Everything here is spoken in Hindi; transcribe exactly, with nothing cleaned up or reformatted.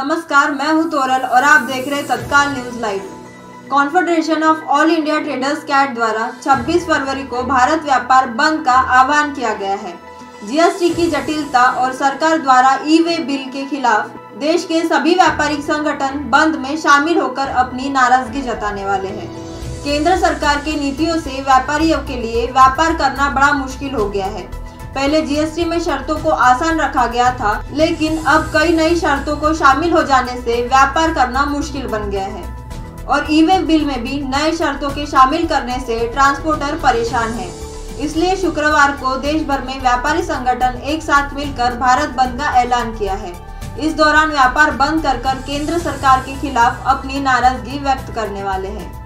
नमस्कार, मैं हूं तोरल और आप देख रहे हैं तत्काल news light. Confederation of all India traders CAT द्वारा छब्बीस फरवरी को भारत व्यापार बंद का आह्वान किया गया है। जीएसटी की जटिलता और सरकार द्वारा ई वे बिल के खिलाफ देश के सभी व्यापारिक संगठन बंद में शामिल होकर अपनी नाराजगी जताने वाले हैं। केंद्र सरकार की नीतियों से व्यापारियों के लिए व्यापार करना बड़ा मुश्किल हो गया है। पहले जीएसटी में शर्तों को आसान रखा गया था, लेकिन अब कई नई शर्तों को शामिल हो जाने से व्यापार करना मुश्किल बन गया है और ई वे बिल में भी नए शर्तों के शामिल करने से ट्रांसपोर्टर परेशान है। इसलिए शुक्रवार को देश भर में व्यापारी संगठन एक साथ मिलकर भारत बंद का ऐलान किया है। इस दौरान व्यापार बंद कर कर केंद्र सरकार के खिलाफ अपनी नाराजगी व्यक्त करने वाले हैं।